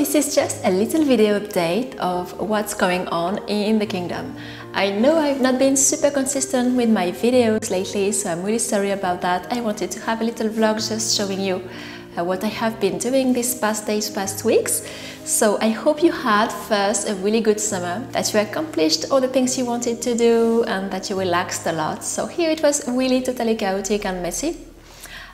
this is just a little video update of what's going on in the kingdom. I know I've not been super consistent with my videos lately, so I'm really sorry about that. I wanted to have a little vlog just showing you what I have been doing these past days, past weeks. So I hope you had first a really good summer, that you accomplished all the things you wanted to do and that you relaxed a lot. So here it was really totally chaotic and messy.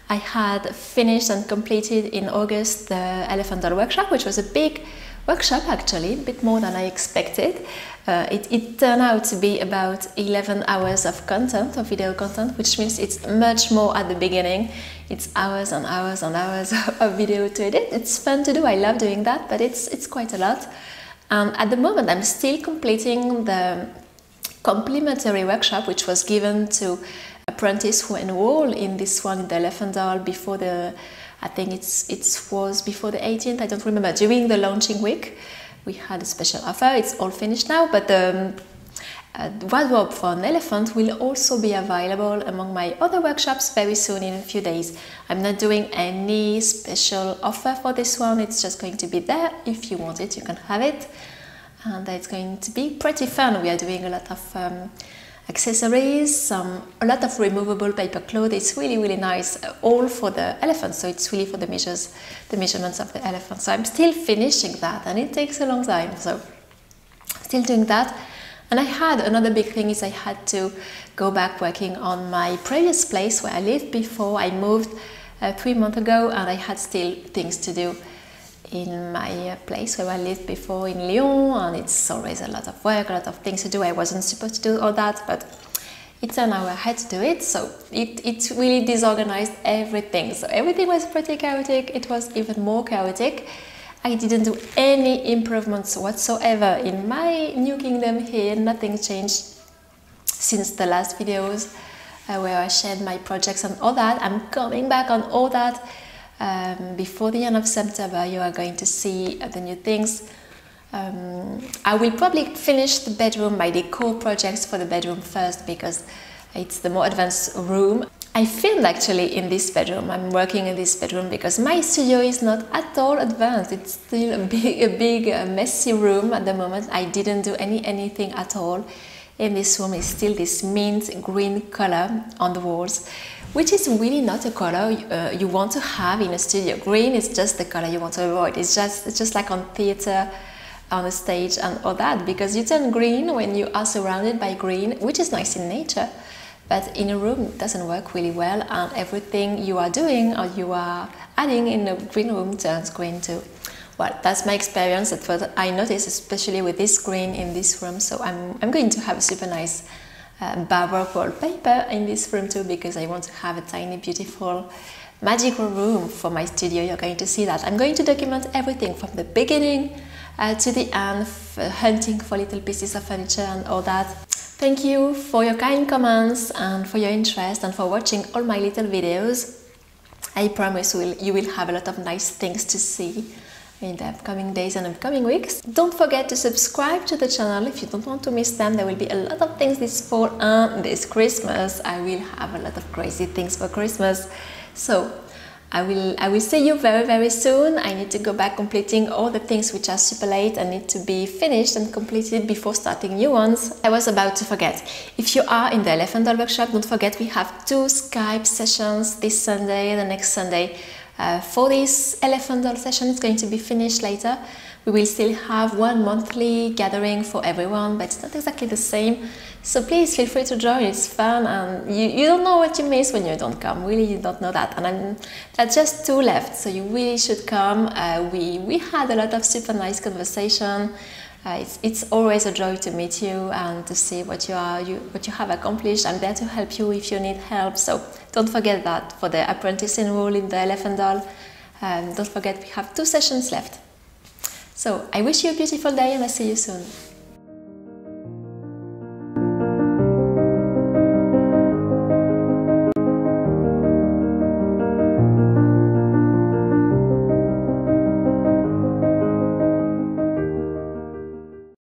I had finished and completed in August the Elephant Doll workshop, which was a big workshop actually, a bit more than I expected. It turned out to be about 11 hours of content, of video content, which means it's much more at the beginning. It's hours and hours and hours of video to edit. It's fun to do, I love doing that, but it's quite a lot. At the moment I'm still completing the complimentary workshop, which was given to apprentices who enroll in this one in the Elephant Doll before the, I think it was before the 18th, I don't remember, during the launching week. We had a special offer. It's all finished now, but the wardrobe for an elephant will also be available among my other workshops very soon, in a few days. I'm not doing any special offer for this one, it's just going to be there. If you want it, you can have it. And it's going to be pretty fun. We are doing a lot of accessories, a lot of removable paper cloth. It's really, really nice, all for the elephants. So it's really for the measurements of the elephant. So I'm still finishing that, and it takes a long time. So still doing that. And I had another big thing is I had to go back working on my previous place where I lived before I moved 3 months ago, and I had still things to do in my place where I lived before in Lyon, and it's always a lot of work, a lot of things to do. I wasn't supposed to do all that, but it's an hour I had to do it, so it really disorganized everything. So everything was pretty chaotic, it was even more chaotic. I didn't do any improvements whatsoever in my new kingdom here, nothing changed since the last videos where I shared my projects and all that. I'm coming back on all that. Before the end of September you are going to see the new things. I will probably finish the bedroom, my decor projects for the bedroom first, because it's the more advanced room. I filmed actually in this bedroom, I'm working in this bedroom because my studio is not at all advanced. It's still a big messy room at the moment. I didn't do anything at all. In this room is still this mint green color on the walls, which is really not a color you want to have in a studio. Green is just the color you want to avoid. It's just like on theater, on the stage and all that, because you turn green when you are surrounded by green, which is nice in nature, but in a room it doesn't work really well, and everything you are doing or you are adding in a green room turns green too. Well, that's my experience, that's what I noticed, especially with this green in this room. So I'm going to have a super nice baroque wallpaper in this room too, because I want to have a tiny, beautiful, magical room for my studio. You're going to see that. I'm going to document everything from the beginning to the end, hunting for little pieces of furniture and all that. Thank you for your kind comments and for your interest and for watching all my little videos. I promise you will have a lot of nice things to see in the upcoming days and upcoming weeks. Don't forget to subscribe to the channel if you don't want to miss them. There will be a lot of things this fall and this Christmas. I will have a lot of crazy things for Christmas. So I will see you very, very soon. I need to go back completing all the things which are super late and need to be finished and completed before starting new ones. I was about to forget. If you are in the Elephant Doll workshop, don't forget we have 2 Skype sessions, this Sunday and the next Sunday. For this Elephant Doll session, it's going to be finished later. We will still have one monthly gathering for everyone, but it's not exactly the same. So please feel free to join, it's fun, and you don't know what you miss when you don't come, really you don't know that. And that's just 2 left, so you really should come. We had a lot of super nice conversation. It's always a joy to meet you and to see what you have accomplished. I'm there to help you if you need help, so don't forget that for the apprentice enroll in the Elephant Doll. Don't forget we have 2 sessions left. So I wish you a beautiful day and I'll see you soon.